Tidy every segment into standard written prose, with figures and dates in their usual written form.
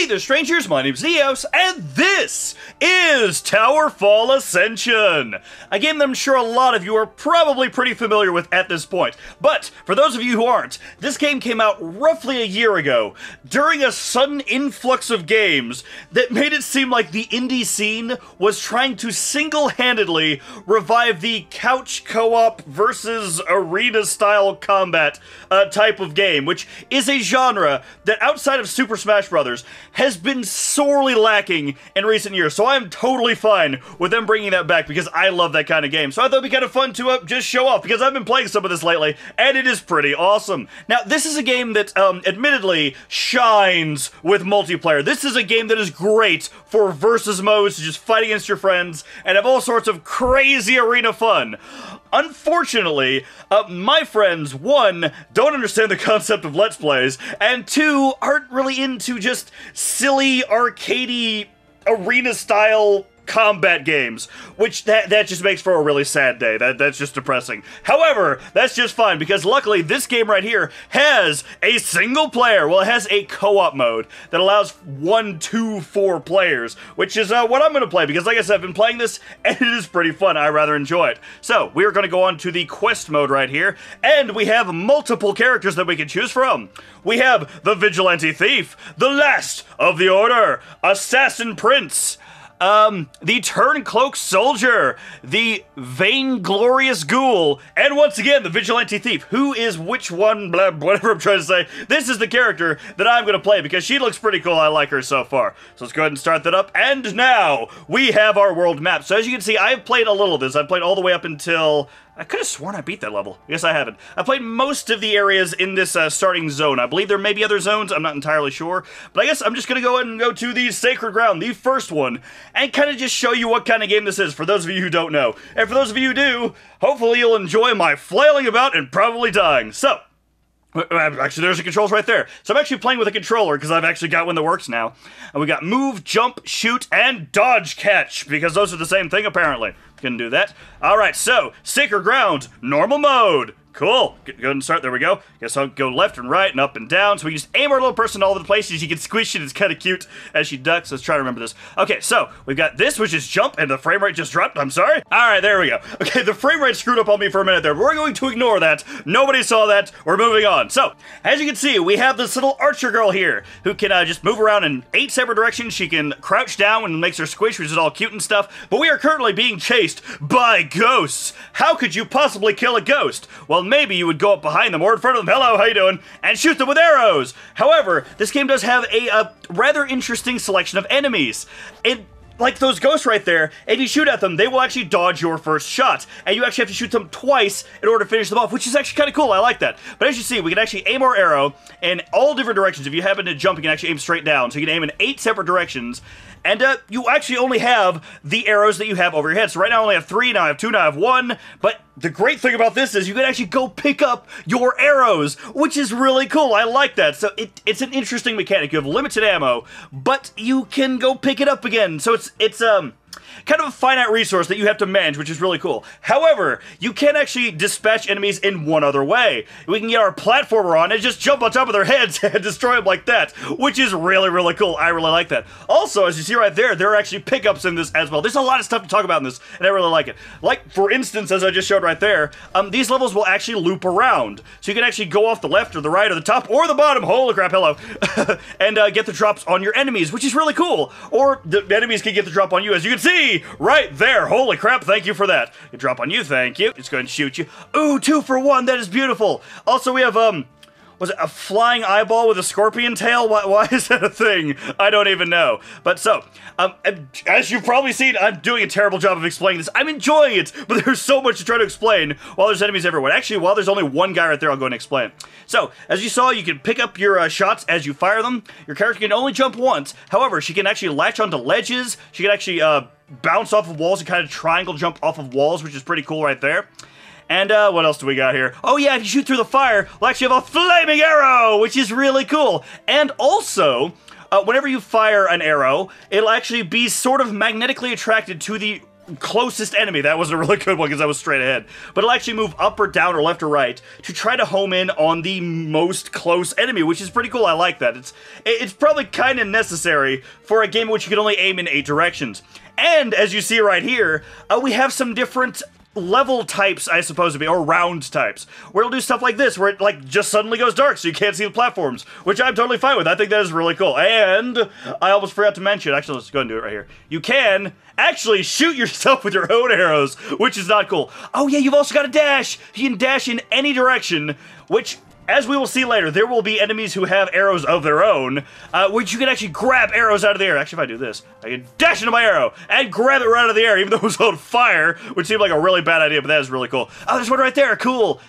Hey there, strangers, my name's Neos, and this is Towerfall Ascension! A game that I'm sure a lot of you are probably pretty familiar with at this point, but for those of you who aren't, this game came out roughly a year ago, during a sudden influx of games that made it seem like the indie scene was trying to single-handedly revive the couch co-op versus arena-style combat type of game, which is a genre that outside of Super Smash Bros. Has been sorely lacking in recent years, so I'm totally fine with them bringing that back because I love that kind of game. So I thought it'd be kind of fun to just show off because I've been playing some of this lately, and it is pretty awesome. Now, this is a game that admittedly shines with multiplayer. This is a game that is great for versus modes to just fight against your friends and have all sorts of crazy arena fun. Unfortunately, my friends, one, don't understand the concept of Let's Plays, and two, aren't really into just silly, arcadey, arena-style combat games, which that just makes for a really sad day. That's just depressing. However, that's just fine, because luckily this game right here has a single player. Well, it has a co-op mode that allows 1 to 4 players, which is what I'm going to play, because like I said, I've been playing this, and it is pretty fun. I rather enjoy it. So, we are going to go on to the quest mode right here, and we have multiple characters that we can choose from. We have the Vigilante Thief, the Last of the Order, Assassin Prince, the Turncloak Soldier, the Vainglorious Ghoul, and once again, the Vigilante Thief. Who is which one, blah, whatever I'm trying to say. This is the character that I'm going to play because she looks pretty cool. I like her so far. So let's go ahead and start that up. And now we have our world map. So as you can see, I've played a little of this. I've played all the way up until... I could have sworn I beat that level. Yes, I haven't. I played most of the areas in this starting zone. I believe there may be other zones. I'm not entirely sure. But I guess I'm just going to go ahead and go to the Sacred Ground, the first one, and kind of just show you what kind of game this is, for those of you who don't know. And for those of you who do, hopefully you'll enjoy my flailing about and probably dying. So, actually, there's the controls right there. So I'm actually playing with a controller because I've actually got one that works now. And we got move, jump, shoot, and dodge catch because those are the same thing apparently. Can do that. All right, so Sacred Ground, normal mode. Cool. Go ahead and start. There we go. Guess I'll go left and right and up and down. So we just aim our little person all over the places. You can squish it. It's kind of cute as she ducks. Let's try to remember this. Okay, so we've got this, which is jump, and the frame rate just dropped. I'm sorry. All right, there we go. Okay, the frame rate screwed up on me for a minute there. But we're going to ignore that. Nobody saw that. We're moving on. So, as you can see, we have this little archer girl here who can just move around in 8 separate directions. She can crouch down when it makes her squish, which is all cute and stuff. But we are currently being chased by ghosts. How could you possibly kill a ghost? Well, maybe you would go up behind them or in front of them, hello, how you doing, and shoot them with arrows. However, this game does have a rather interesting selection of enemies. Like those ghosts right there, and you shoot at them, they will actually dodge your first shot. And you actually have to shoot them twice in order to finish them off, which is actually kind of cool. I like that. But as you see, we can actually aim our arrow in all different directions. If you happen to jump, you can actually aim straight down. So you can aim in 8 separate directions. And you actually only have the arrows that you have over your head. So right now I only have 3, now I have 2, now I have 1. But the great thing about this is you can actually go pick up your arrows, which is really cool. I like that. So it's an interesting mechanic. You have limited ammo, but you can go pick it up again. So it's kind of a finite resource that you have to manage, which is really cool. However, you can actually dispatch enemies in one other way. We can get our platformer on and just jump on top of their heads and destroy them like that, which is really, really cool. I really like that. Also, as you see right there, there are actually pickups in this as well. There's a lot of stuff to talk about in this, and I really like it. Like, for instance, as I just showed right there, these levels will actually loop around. So you can actually go off the left or the right or the top or the bottom, holy crap, hello, and get the drops on your enemies, which is really cool. Or the enemies can get the drop on you, as you can see. Right there. Holy crap, thank you for that. You drop on you, thank you. Just go ahead and shoot you. Ooh, 2 for 1, that is beautiful. Also, we have, was it a flying eyeball with a scorpion tail? Why is that a thing? I don't even know. But so, as you've probably seen, I'm doing a terrible job of explaining this. I'm enjoying it, but there's so much to try to explain while there's enemies everywhere. Actually, while there's only one guy right there, I'll go and explain it. So, as you saw, you can pick up your shots as you fire them. Your character can only jump once. However, she can actually latch onto ledges. She can actually, bounce off of walls and kind of triangle jump off of walls, which is pretty cool right there. And what else do we got here? Oh yeah, if you shoot through the fire, we'll actually have a flaming arrow, which is really cool. And also, whenever you fire an arrow, it'll actually be sort of magnetically attracted to the closest enemy. That wasn't a really good one because that was straight ahead. But it'll actually move up or down or left or right to try to home in on the most close enemy, which is pretty cool. I like that. It's probably kind of necessary for a game in which you can only aim in 8 directions. And as you see right here, we have some different level types, I suppose it'd be, or round types, where it'll do stuff like this, where it like just suddenly goes dark so you can't see the platforms, which I'm totally fine with. I think that is really cool. And I almost forgot to mention, actually let's go and do it right here. You can actually shoot yourself with your own arrows, which is not cool. Oh yeah, you've also got a dash. You can dash in any direction, which, as we will see later, there will be enemies who have arrows of their own, which you can actually grab arrows out of the air. Actually, if I do this, I can dash into my arrow and grab it right out of the air, even though it was on fire, which seemed like a really bad idea, but that is really cool. Oh, there's one right there. Cool.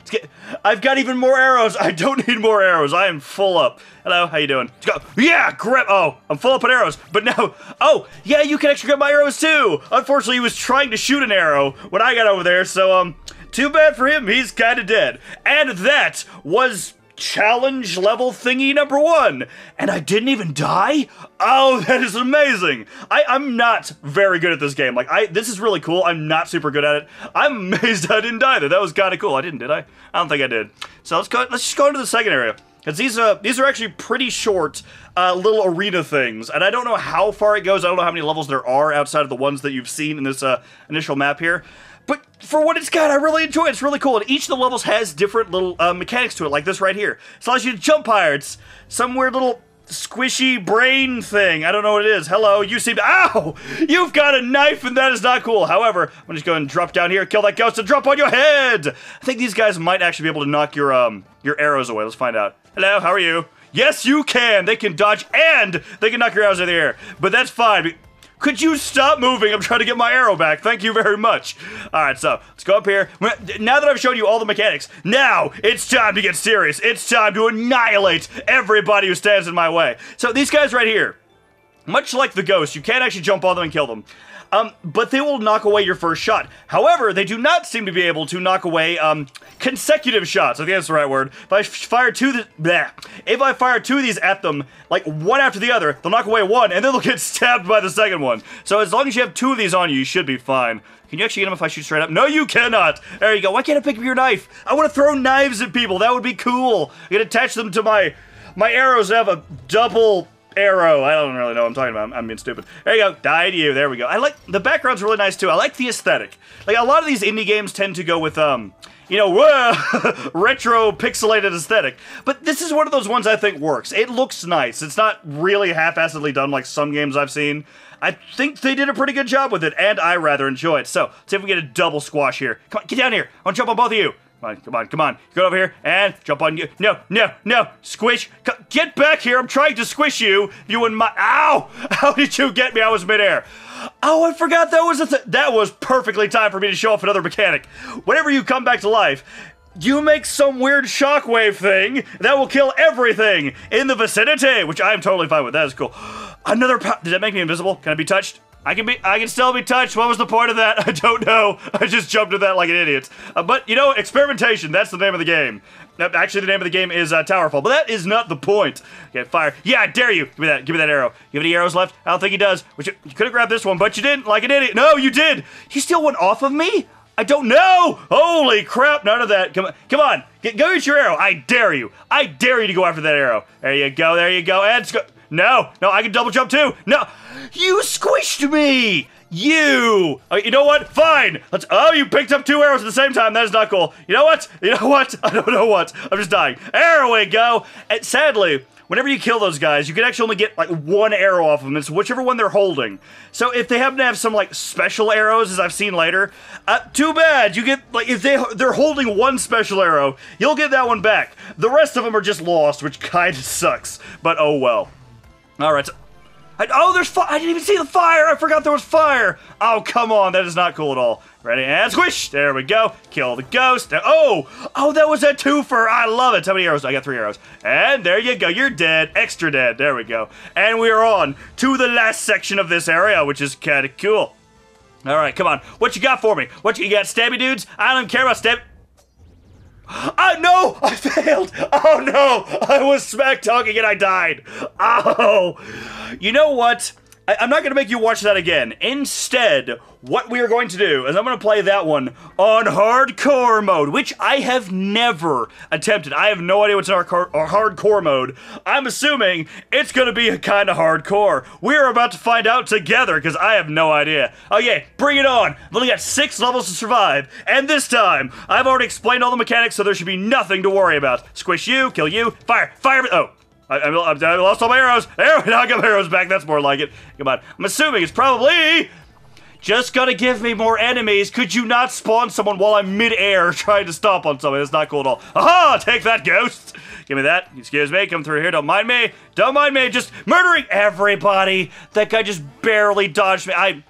I've got even more arrows. I don't need more arrows. I am full up. Hello, how you doing? Go. Yeah, grab. Oh, I'm full up on arrows, but now, oh, yeah, you can actually grab my arrows too. Unfortunately, he was trying to shoot an arrow when I got over there, so, too bad for him, he's kind of dead. And that was challenge level thingy number 1. And I didn't even die? Oh, that is amazing. I'm not very good at this game. Like, this is really cool. I'm not super good at it. I'm amazed I didn't die though. That was kind of cool. I didn't, did I? I don't think I did. So let's just go into the second area. Because these are actually pretty short little arena things, and I don't know how far it goes. I don't know how many levels there are outside of the ones that you've seen in this initial map here. But for what it's got, I really enjoy it. It's really cool, and each of the levels has different little mechanics to it, like this right here. It allows you to jump higher. It's some weird little squishy brain thing. I don't know what it is. Hello, you seem... Ow! You've got a knife, and that is not cool. However, I'm gonna just go and drop down here, kill that ghost, and drop on your head! I think these guys might actually be able to knock your arrows away. Let's find out. Hello, how are you? Yes, you can! They can dodge, and they can knock your arrows out of the air. But that's fine. Could you stop moving? I'm trying to get my arrow back. Thank you very much. All right, so let's go up here. Now that I've shown you all the mechanics, now it's time to get serious. It's time to annihilate everybody who stands in my way. So these guys right here, much like the ghost, you can't actually jump on them and kill them. But they will knock away your first shot. However, they do not seem to be able to knock away consecutive shots. I think that's the right word. If I fire two of these at them, like one after the other, they'll knock away one, and then they'll get stabbed by the second one. So as long as you have two of these on you, you should be fine. Can you actually get them if I shoot straight up? No, you cannot! There you go. Why can't I pick up your knife? I want to throw knives at people. That would be cool. I can attach them to my arrows that have a double... arrow. I don't really know what I'm talking about. I'm being stupid. There you go. Die to you. There we go. I like... the background's really nice, too. I like the aesthetic. Like, a lot of these indie games tend to go with, you know, retro pixelated aesthetic. But this is one of those ones I think works. It looks nice. It's not really half-assedly done like some games I've seen. I think they did a pretty good job with it, and I rather enjoy it. So, let's see if we get a double squash here. Come on, get down here. I want to jump on both of you. Come on, come on, come on. Go over here and jump on you. No, no, no. Squish. Get back here. I'm trying to squish you. You and my... Ow! How did you get me? I was midair. Oh, I forgot that was a thing. That was perfectly time for me to show off another mechanic. Whenever you come back to life, you make some weird shockwave thing that will kill everything in the vicinity, which I'm totally fine with. That is cool. Another... Did that make me invisible? Can I be touched? I can still be touched. What was the point of that? I don't know. I just jumped at that like an idiot. But, you know, experimentation. That's the name of the game. Actually, the name of the game is Towerfall, but that is not the point. Okay, fire. Yeah, I dare you. Give me that. Give me that arrow. You have any arrows left? I don't think he does. Which you could have grabbed this one, but you didn't like an idiot. No, you did. He still went off of me? I don't know! Holy crap, none of that. Come on, come on. Go get your arrow. I dare you. I dare you to go after that arrow. There you go, there you go. And go. No, no, I can double jump too. No, you squished me. You. Okay, you know what? Fine. Let's. Oh, you picked up 2 arrows at the same time. That is not cool. You know what? You know what? I don't know what. I'm just dying. There we go. And sadly, whenever you kill those guys, you can actually only get like 1 arrow off of them. It's whichever one they're holding. So if they happen to have some like special arrows, as I've seen later, too bad. You get like if they're holding one special arrow, you'll get that one back. The rest of them are just lost, which kind of sucks. But oh well. All right. So oh, there's fire! I didn't even see the fire! I forgot there was fire! Oh, come on, that is not cool at all. Ready, and squish! There we go. Kill the ghost. Oh! Oh, that was a twofer! I love it! How many arrows? I got 3 arrows. And there you go. You're dead. Extra dead. There we go. And we are on to the last section of this area, which is kind of cool. All right, come on. What you got for me? What you got, stabby dudes? I don't care about stabby... Oh, no! I failed! Oh, no! I was smack-talking and I died. Oh! You know what? I'm not going to make you watch that again. Instead, what we are going to do is I'm going to play that one on hardcore mode, which I have never attempted. I have no idea what's in our hardcore mode. I'm assuming it's going to be kind of hardcore. We're about to find out together because I have no idea. Oh yeah, bring it on. I've only got 6 levels to survive, and this time I've already explained all the mechanics, so there should be nothing to worry about. Squish you, kill you, fire, fire. Oh. I lost all my arrows. There we go. I got my arrows back. That's more like it. Come on. I'm assuming it's probably just gonna give me more enemies. Could you not spawn someone while I'm midair trying to stomp on someone? That's not cool at all. Aha! Take that, ghost. Give me that. Excuse me. Come through here. Don't mind me. Don't mind me. Just murdering everybody. That guy just barely dodged me. I'm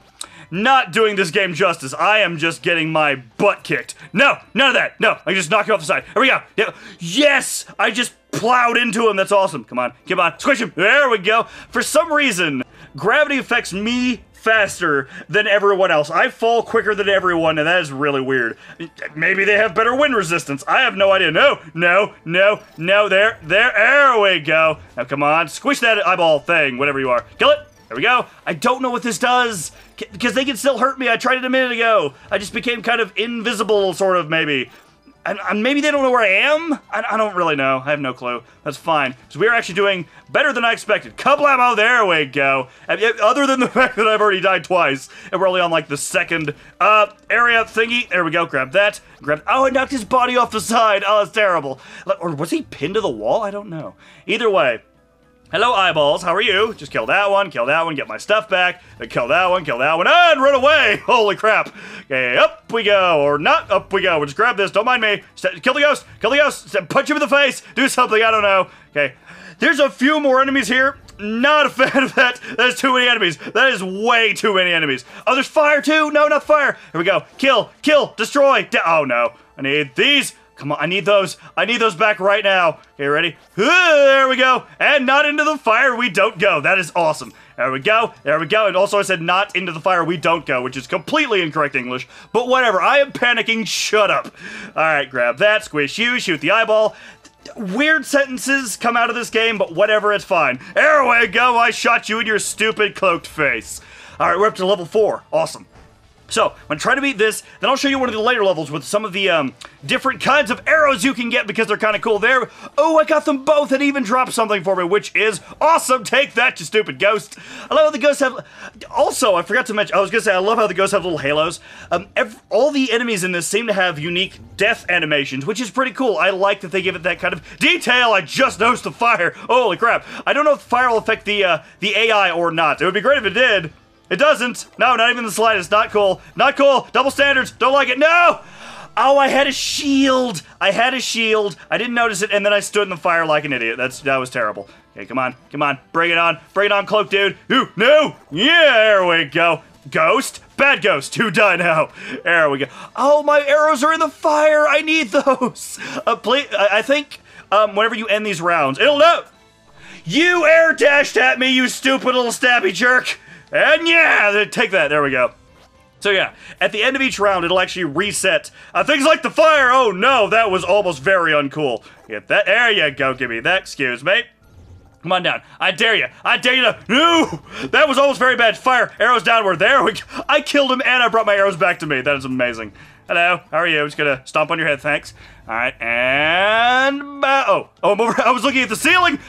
not doing this game justice. I am just getting my butt kicked. No, none of that. No, I just knocked him off the side. Here we go. Yes, I just plowed into him. That's awesome. Come on, come on, squish him. There we go. For some reason, gravity affects me faster than everyone else. I fall quicker than everyone, and that is really weird. Maybe they have better wind resistance. I have no idea. No, no, no, no. There. There we go. Now, come on, squish that eyeball thing, whatever you are. Kill it. There we go. I don't know what this does, because they can still hurt me. I tried it a minute ago. I just became kind of invisible, sort of, maybe. And maybe they don't know where I am? I don't really know. I have no clue. That's fine. So we're actually doing better than I expected. Kablamo, there we go. Other than the fact that I've already died twice, and we're only on, like, the second area thingy. There we go. Grab that. Grab. Oh, I knocked his body off the side. Oh, that's terrible. Or was he pinned to the wall? I don't know. Either way. Hello, eyeballs. How are you? Just kill that one, get my stuff back, then kill that one, and run away! Holy crap. Okay, up we go, or not up we go. We'll just grab this, don't mind me. Kill the ghost, kill the ghost, punch him in the face, do something, I don't know. Okay, there's a few more enemies here. Not a fan of that. That's too many enemies. That is way too many enemies. Oh, there's fire too! No, not fire! Here we go. Kill, kill, destroy, oh no. I need these. Come on, I need those. I need those back right now. Okay, ready? There we go. And not into the fire we don't go. That is awesome. There we go. There we go. And also I said not into the fire we don't go, which is completely incorrect English. But whatever. I am panicking. Shut up. All right, grab that. Squish you. Shoot the eyeball. Weird sentences come out of this game, but whatever, it's fine. There we go. I shot you in your stupid cloaked face. All right, we're up to level 4. Awesome. So, I'm going to try to beat this, then I'll show you one of the later levels with some of the different kinds of arrows you can get because they're kind of cool there. Oh, I got them both and even dropped something for me, which is awesome. Take that, you stupid ghost. I love how the ghosts have... Also, I forgot to mention... I was going to say, I love how the ghosts have little halos. All the enemies in this seem to have unique death animations, which is pretty cool. I like that they give it that kind of detail. I just noticed the fire. Holy crap. I don't know if fire will affect the AI or not. It would be great if it did. It doesn't. No, not even the slightest. Not cool. Not cool. Double standards. Don't like it. No! Oh, I had a shield. I had a shield. I didn't notice it, and then I stood in the fire like an idiot. That was terrible. Okay, come on. Come on. Bring it on. Bring it on, cloak dude. Ooh, no! Yeah, there we go. Ghost? Bad ghost. Who died now? There we go. Oh, my arrows are in the fire. I need those. Please, I think whenever you end these rounds, it'll know. You air dashed at me, you stupid little stabby jerk. And yeah, take that. There we go. So yeah, at the end of each round, it'll actually reset things like the fire. Oh no, that was almost very uncool. Get that. There you go. Give me that. Excuse me. Come on down. I dare you. I dare you to... No! That was almost very bad. Fire. Arrows downward. There we go. I killed him and I brought my arrows back to me. That is amazing. Hello. How are you? I'm just gonna stomp on your head. Thanks. All right. And... Oh, I'm over... I was looking at the ceiling.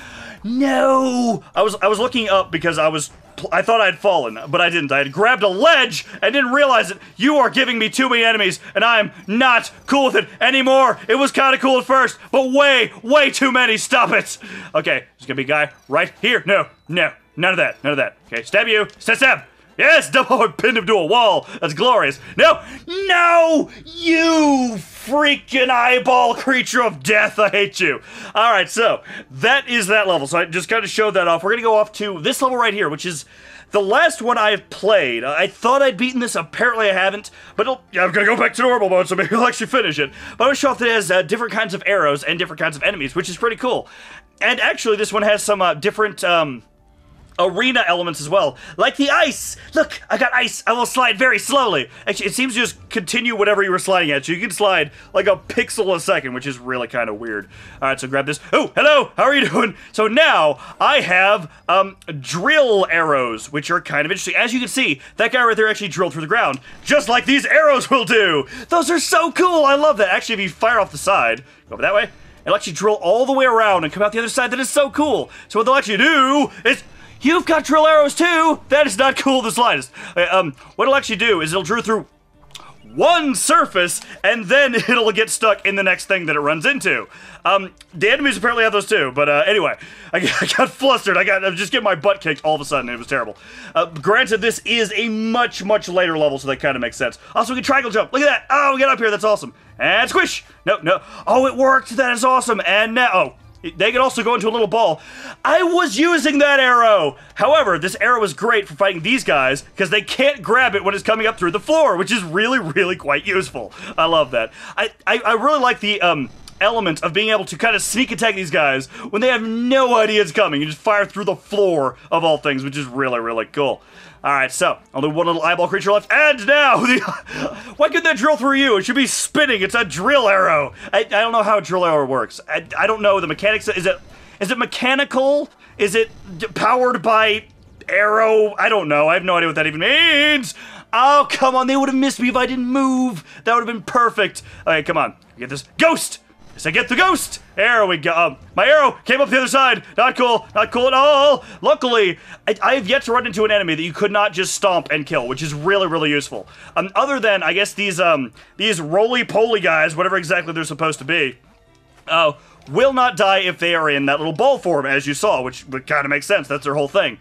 No! I was looking up because I thought I'd fallen, but I didn't. I had grabbed a ledge and didn't realize it. You are giving me too many enemies, and I am not cool with it anymore. It was kind of cool at first, but way, way too many. Stop it. Okay, there's gonna be a guy right here. No, no, none of that, none of that. Okay, stab you. Stab. Yes, double pinned him to a wall. That's glorious. No, no, you freaking eyeball creature of death. I hate you. All right, so that is that level. So I just kind of showed that off. We're going to go off to this level right here, which is the last one I have played. I thought I'd beaten this. Apparently, I haven't. But I'm going to go back to normal mode, so maybe I'll actually finish it. But I'm going to show off that it has different kinds of arrows and different kinds of enemies, which is pretty cool. And actually, this one has some different... arena elements as well, like the ice. Look, I got ice. I will slide very slowly. Actually, it seems to just continue whatever you were sliding at. You can slide like a pixel a second, which is really kind of weird. All right, so grab this. Oh, hello. How are you doing? So now I have drill arrows, which are kind of interesting. As you can see, that guy right there actually drilled through the ground, just like these arrows will do. Those are so cool. I love that. Actually, if you fire off the side, go over that way, it'll actually drill all the way around and come out the other side. That is so cool. So what they'll actually do is... You've got drill arrows too! That is not cool the slightest. What it'll actually do is it'll drill through one surface, and then it'll get stuck in the next thing that it runs into. The enemies apparently have those too, but anyway, I got flustered. I just get my butt kicked all of a sudden, and it was terrible. Granted, this is a much, much later level, so that kind of makes sense. Also, we can triangle jump. Look at that! Oh, we got up here. That's awesome. And squish! No, no. Oh, it worked! That is awesome. And now... Oh. They can also go into a little ball. I was using that arrow! However, this arrow is great for fighting these guys, because they can't grab it when it's coming up through the floor, which is really, really quite useful. I love that. I really like the element of being able to kind of sneak attack these guys when they have no idea it's coming. You just fire through the floor of all things, which is really, really cool. Alright, so, only one little eyeball creature left, and now! Why couldn't that drill through you? It should be spinning, it's a drill arrow! I don't know how a drill arrow works. I don't know the mechanics. Is it mechanical? Is it powered by arrow? I don't know, I have no idea what that even means! Oh, come on, they would've missed me if I didn't move! That would've been perfect! Okay, come on, get this ghost! So get the ghost! There we go. My arrow came up the other side. Not cool. Not cool at all. Luckily, I have yet to run into an enemy that you could not just stomp and kill, which is really, really useful. Other than, I guess, these roly-poly guys, whatever exactly they're supposed to be, will not die if they are in that little ball form, as you saw, which kind of makes sense. That's their whole thing.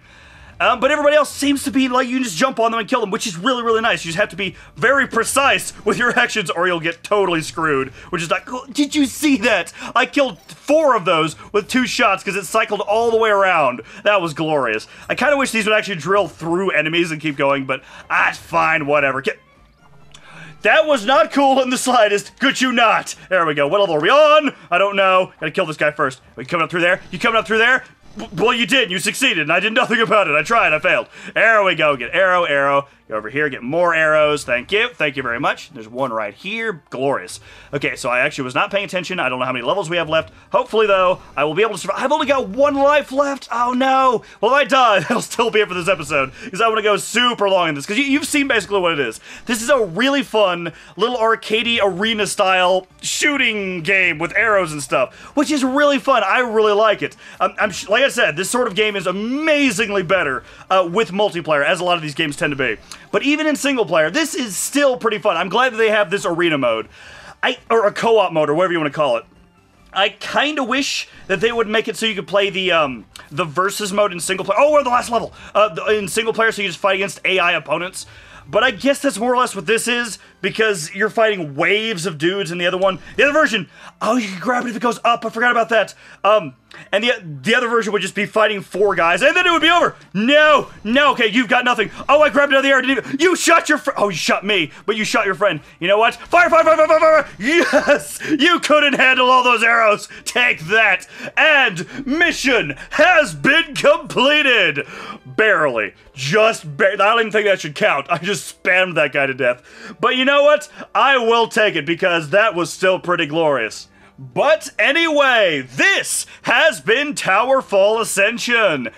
But everybody else seems to be like, you can just jump on them and kill them, which is really, really nice. You just have to be very precise with your actions or you'll get totally screwed, which is like, oh, did you see that? I killed 4 of those with 2 shots because it cycled all the way around. That was glorious. I kind of wish these would actually drill through enemies and keep going, but it's fine, whatever. That was not cool in the slightest, could you not? There we go. What level are we on? I don't know. Gotta kill this guy first. Are we coming up through there? You coming up through there? Well, you did. You succeeded, and I did nothing about it. I tried. I failed. There we go. Get arrow, arrow. Get over here. Get more arrows. Thank you. Thank you very much. There's one right here. Glorious. Okay, so I actually was not paying attention. I don't know how many levels we have left. Hopefully, though, I will be able to survive. I've only got 1 life left. Oh, no. Well, if I die, that'll still be it for this episode, because I want to go super long in this, because you've seen basically what it is. This is a really fun little arcadey arena-style shooting game with arrows and stuff, which is really fun. I really like it. Like I said, this sort of game is amazingly better with multiplayer, as a lot of these games tend to be. But even in single player, this is still pretty fun. I'm glad that they have this arena mode, or a co-op mode, or whatever you want to call it. I kind of wish that they would make it so you could play the versus mode in single player. Oh, we're at the last level in single player, so you just fight against AI opponents. But I guess that's more or less what this is, because you're fighting waves of dudes in the other one. The other version, oh, you can grab it if it goes up. I forgot about that. And the other version would just be fighting 4 guys, and then it would be over. No, no, okay, you've got nothing. Oh, I grabbed it out of the air. Didn't even, you shot your friend. Oh, you shot me, but you shot your friend. You know what? Fire, fire, fire, fire, fire, fire. Yes, you couldn't handle all those arrows. Take that. And mission has been completed. Barely. Just barely. I don't even think that should count. I just spammed that guy to death. But you know what? I will take it, because that was still pretty glorious. But anyway, this has been Towerfall Ascension.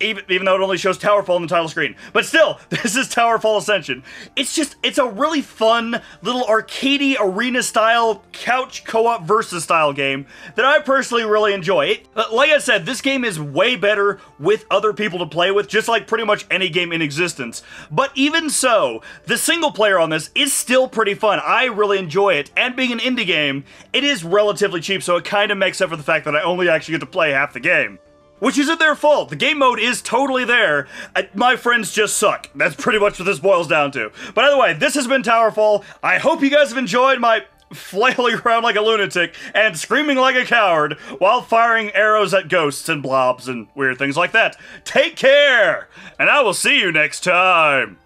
Even though it only shows Towerfall on the title screen. But still, this is Towerfall Ascension. It's a really fun little arcadey arena-style couch co-op versus-style game that I personally really enjoy. Like I said, this game is way better with other people to play with, just like pretty much any game in existence. But even so, the single player on this is still pretty fun. I really enjoy it, and being an indie game, it is relatively cheap, so it kind of makes up for the fact that I only actually get to play half the game. Which isn't their fault. The game mode is totally there. My friends just suck. That's pretty much what this boils down to. But either way, this has been Towerfall. I hope you guys have enjoyed my flailing around like a lunatic and screaming like a coward while firing arrows at ghosts and blobs and weird things like that. Take care, and I will see you next time.